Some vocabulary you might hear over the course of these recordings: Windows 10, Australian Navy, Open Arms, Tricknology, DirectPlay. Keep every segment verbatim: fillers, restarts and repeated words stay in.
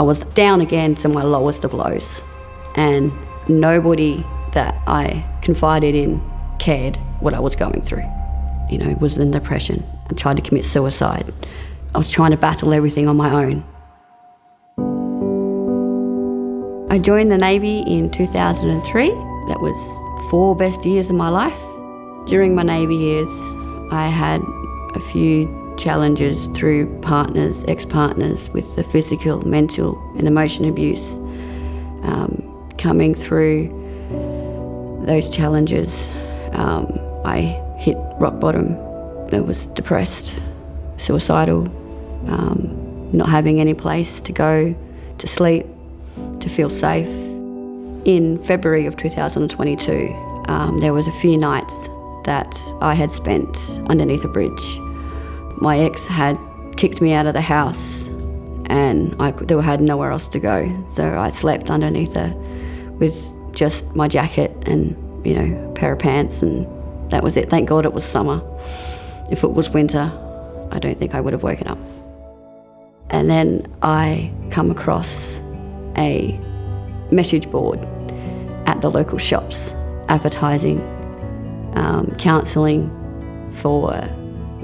I was down again to my lowest of lows, and nobody that I confided in cared what I was going through. You know, was in depression. I tried to commit suicide. I was trying to battle everything on my own. I joined the Navy in two thousand three. That was four best years of my life. During my Navy years, I had a few challenges through partners, ex-partners, with the physical, mental and emotional abuse. Um, coming through those challenges, um, I hit rock bottom. I was depressed, suicidal, um, not having any place to go, to sleep, to feel safe. In February of two thousand twenty-two, um, there was a few nights that I had spent underneath a bridge. My ex had kicked me out of the house and I there had nowhere else to go. So I slept underneath her with just my jacket and, you know, a pair of pants, and that was it. Thank God it was summer. If it was winter, I don't think I would have woken up. And then I come across a message board at the local shops advertising um, counselling for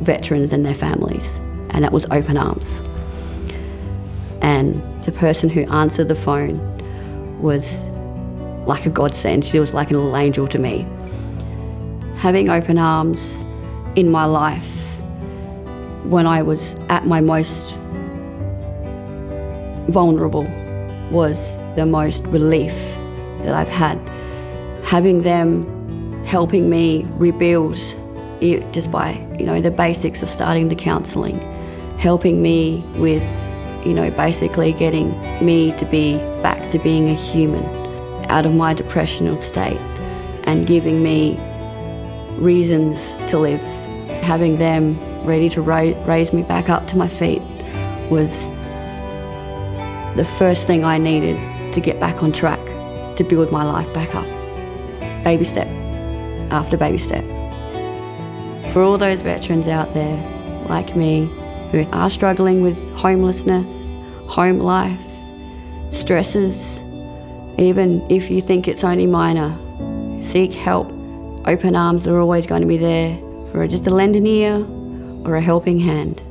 veterans and their families, and that was Open Arms. And the person who answered the phone was like a godsend. She was like a little angel to me. Having Open Arms in my life when I was at my most vulnerable was the most relief that I've had. Having them helping me rebuild it just by, you know, the basics of starting the counselling, helping me with, you know, basically getting me to be back to being a human, out of my depressional state, and giving me reasons to live. Having them ready to ra raise me back up to my feet was the first thing I needed to get back on track, to build my life back up. Baby step after baby step. For all those veterans out there like me who are struggling with homelessness, home life, stresses, even if you think it's only minor, seek help. Open Arms are always going to be there for just a lend an ear or a helping hand.